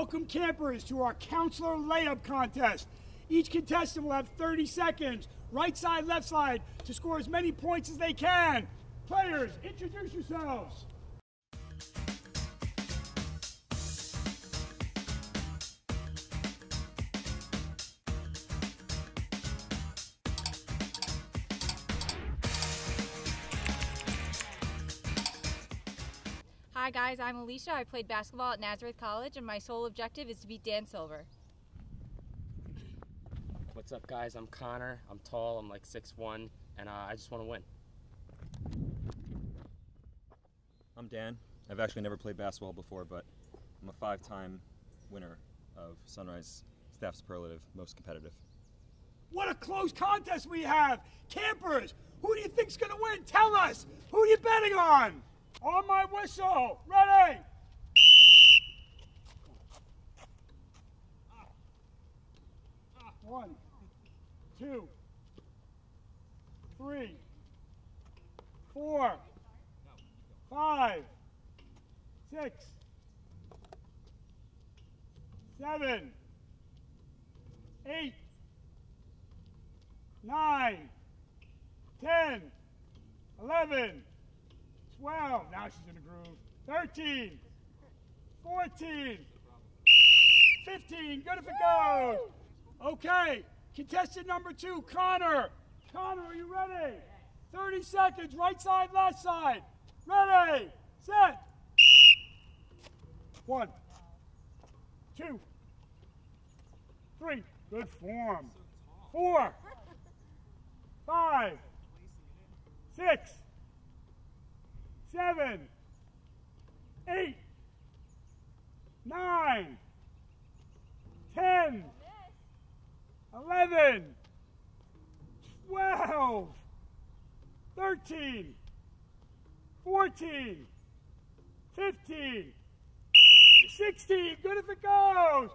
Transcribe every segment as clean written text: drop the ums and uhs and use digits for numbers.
Welcome campers to our counselor layup contest. Each contestant will have 30 seconds, right side, left side, to score as many points as they can. Players, introduce yourselves. Hi guys, I'm Alicia. I played basketball at Nazareth College and my sole objective is to beat Dan Silver. What's up guys, I'm Connor. I'm tall, I'm like 6'1", and I just want to win. I'm Dan. I've actually never played basketball before, but I'm a 5-time winner of Sunrise Staff Superlative Most Competitive. What a close contest we have! Campers, who do you think's going to win? Tell us! Who are you betting on? On my whistle, ready! One, two, three, four, five, six, seven, eight, 9, 10, 11. 12, now she's in the groove, 13, 14, 15, good if it goes. Okay, contestant number 2, Connor. Connor, are you ready? 30 seconds, right side, left side. Ready, set. 1, 2, 3, good form. 4, 5, 6, 7, 8, 9, 10, 11, 12, 13, 14, 15, 16. Good if it goes.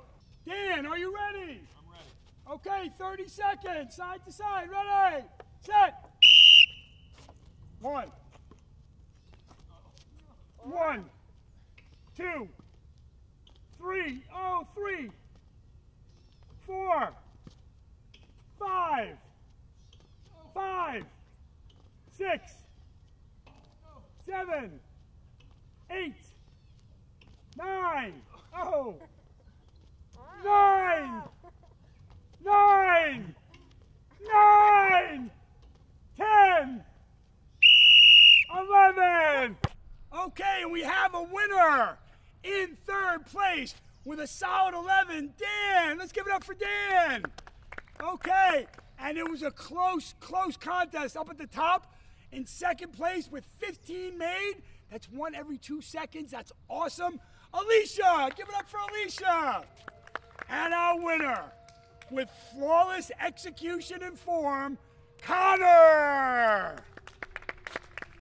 Dan, are you ready? I'm ready. Okay, 30 seconds, side to side. Ready, set. 1, 2, 3, oh, 3, 4, 5, 5, 6, 7, 8, 9, oh, 9, 9, 9, 10, 11. Okay, and we have a winner in 3rd place with a solid 11, Dan. Let's give it up for Dan. Okay, and it was a close contest up at the top in 2nd place with 15 made. That's 1 every 2 seconds. That's awesome. Alicia, give it up for Alicia. And our winner with flawless execution and form, Connor.